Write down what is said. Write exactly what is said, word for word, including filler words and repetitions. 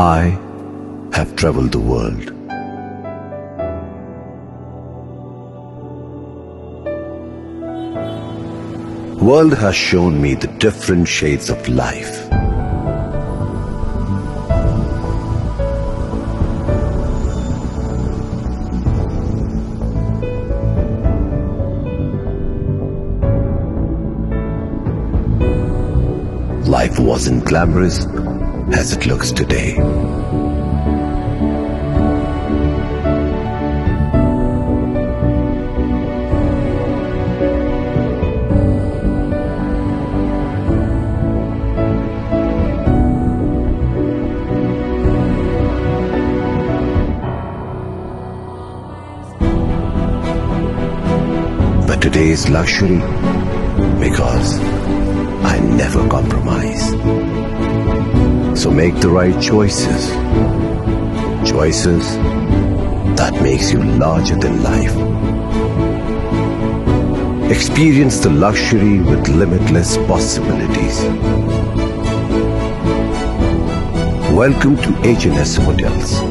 I have traveled the world. World has shown me the different shades of life. Life wasn't glamorous as it looks today. But today is luxury because I never compromise. So make the right choices, choices that makes you larger than life. Experience the luxury with limitless possibilities. Welcome to H and S Hotels.